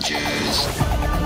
Rangers.